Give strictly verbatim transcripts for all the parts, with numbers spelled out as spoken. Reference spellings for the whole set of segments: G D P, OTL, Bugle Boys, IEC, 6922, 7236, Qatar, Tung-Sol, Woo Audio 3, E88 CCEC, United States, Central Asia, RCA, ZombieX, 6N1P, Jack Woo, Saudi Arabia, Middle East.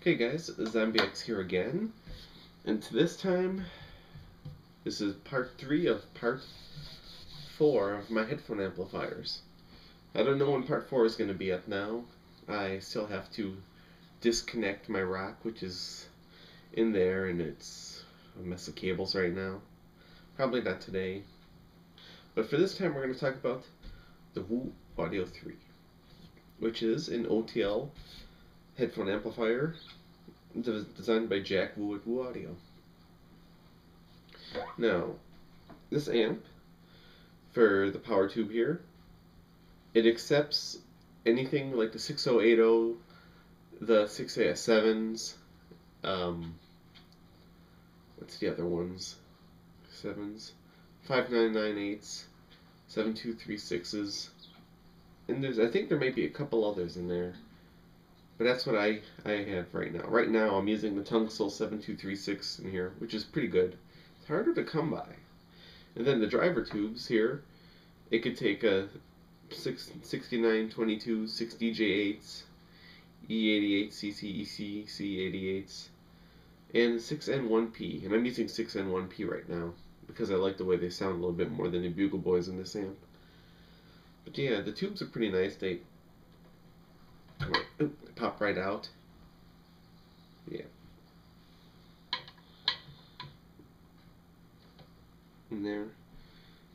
Okay guys, ZombieX here again, and this time, this is part three of part four of my headphone amplifiers. I don't know when part four is going to be up now. I still have to disconnect my rack, which is in there, and it's a mess of cables right now. Probably not today. But for this time, we're going to talk about the Woo Audio three, which is an O T L headphone amplifier designed by Jack Woo at Woo Audio. Now, this amp, for the power tube here, it accepts anything like the six oh eight oh, the six A S sevens, um, what's the other ones? sevens, five nine nine eights, seven two three sixes, and there's, I think there may be a couple others in there. But that's what I, I have right now. Right now I'm using the Tung-Sol seven two three six in here, which is pretty good. It's harder to come by. And then the driver tubes here, it could take a six, sixty-nine twenty-two, six D J eights, E eighty-eight C C E C, C eighty-eights, and six N one P. And I'm using six N one P right now because I like the way they sound a little bit more than the Bugle Boys in this amp. But yeah, the tubes are pretty nice. They pop right out. Yeah. In there.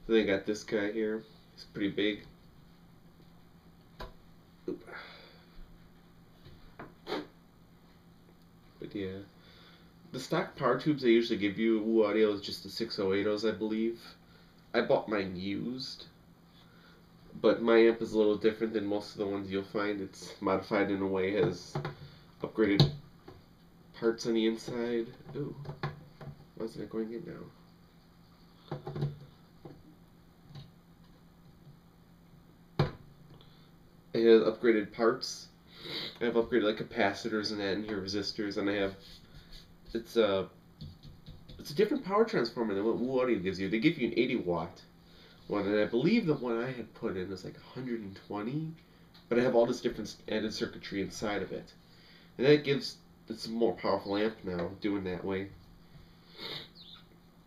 Then I got this guy here. He's pretty big. Oop. But yeah. The stock power tubes they usually give you at Woo Audio is just the six oh eight ohs, I believe. I bought mine used. But my amp is a little different than most of the ones you'll find. It's modified in a way, has upgraded parts on the inside. Ooh, why isn't it going in now? It has upgraded parts. I have upgraded like capacitors and that in here, resistors, and I have it's a it's a different power transformer than what Woo Audio gives you. They give you an eighty watt. One, and I believe the one I had put in is like one hundred twenty, but I have all this different added circuitry inside of it, and that gives it's a more powerful amp now doing that way.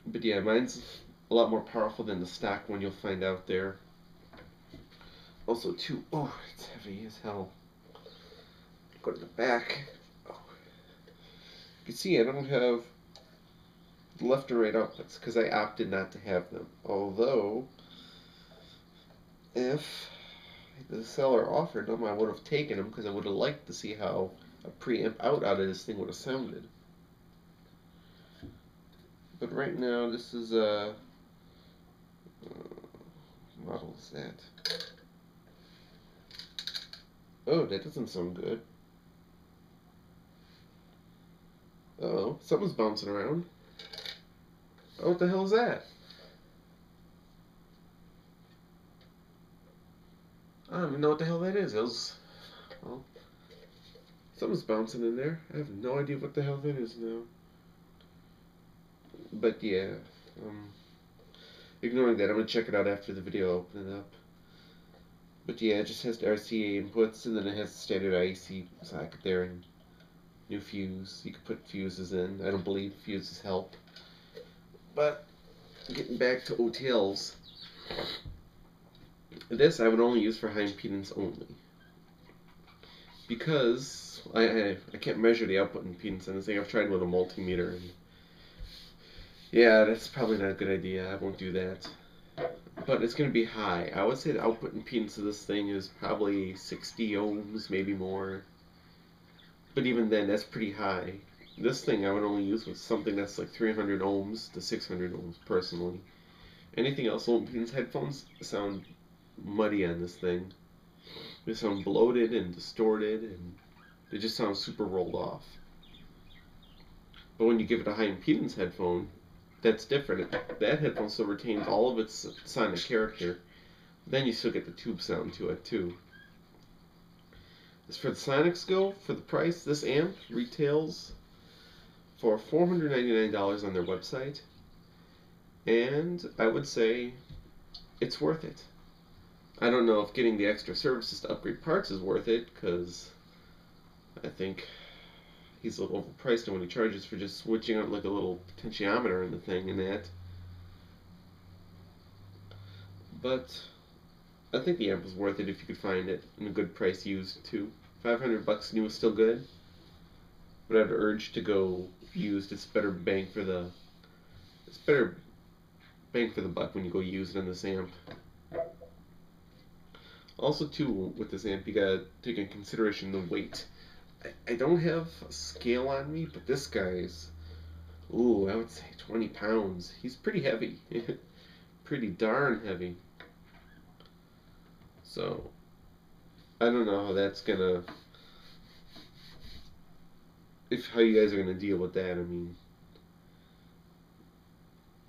But yeah, mine's a lot more powerful than the stock one you'll find out there. Also, too, oh, it's heavy as hell. Go to the back. Oh. You can see I don't have left or right outputs because I opted not to have them, although if the seller offered them, I would have taken them because I would have liked to see how a preamp out out of this thing would have sounded. But right now, this is a uh, what model is that? Oh, that doesn't sound good. Uh oh, something's bouncing around. Oh, what the hell is that? I don't even know what the hell that is. It was, well, something's bouncing in there. I have no idea what the hell that is now. But yeah, um, ignoring that, I'm going to check it out after the video, open it up. But yeah, it just has the R C A inputs, and then it has the standard I E C socket there, and new fuse. You can put fuses in. I don't believe fuses help. But, getting back to O T Ls, this I would only use for high impedance only. Because I, I, I can't measure the output impedance on this thing. I've tried with a multimeter. And yeah, that's probably not a good idea. I won't do that. But it's going to be high. I would say the output impedance of this thing is probably sixty ohms, maybe more. But even then, that's pretty high. This thing I would only use with something that's like three hundred ohms to six hundred ohms, personally. Anything else, low impedance headphones sound muddy on this thing. They sound bloated and distorted, and they just sound super rolled off. But when you give it a high impedance headphone, that's different. That headphone still retains all of its sonic character. Then you still get the tube sound to it, too. As for the sonics go, for the price, this amp retails for four hundred ninety-nine dollars on their website, and I would say it's worth it. I don't know if getting the extra services to upgrade parts is worth it, because I think he's a little overpriced on what he charges for just switching out like a little potentiometer in the thing and that. But I think the amp was worth it if you could find it in a good price used too. five hundred bucks new is still good, but I'd urge to go used. It's better bang for the it's better bang for the buck when you go used on this amp. Also too, with this amp you gotta take into consideration the weight. I, I don't have a scale on me, but this guy's, ooh, I would say twenty pounds. He's pretty heavy. Pretty darn heavy. So I don't know how that's gonna, if how you guys are gonna deal with that. I mean,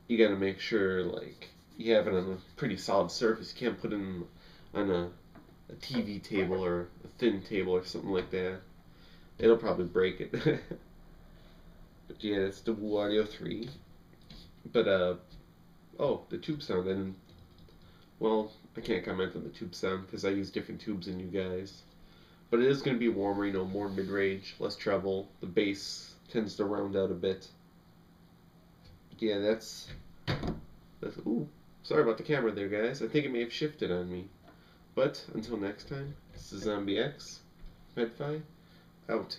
you gotta make sure like you have it on a pretty solid surface. You can't put it in, on a, a T V table or a thin table or something like that. It'll probably break it. But yeah, it's the Woo Audio three. But uh, oh, the tube sound. I didn't, well, I can't comment on the tube sound because I use different tubes than you guys. But it is going to be warmer, you know, more mid-range, less treble. The bass tends to round out a bit. But yeah, that's, that's... Ooh, sorry about the camera there, guys. I think it may have shifted on me. But until next time, this is ZombieX, MedFi, out.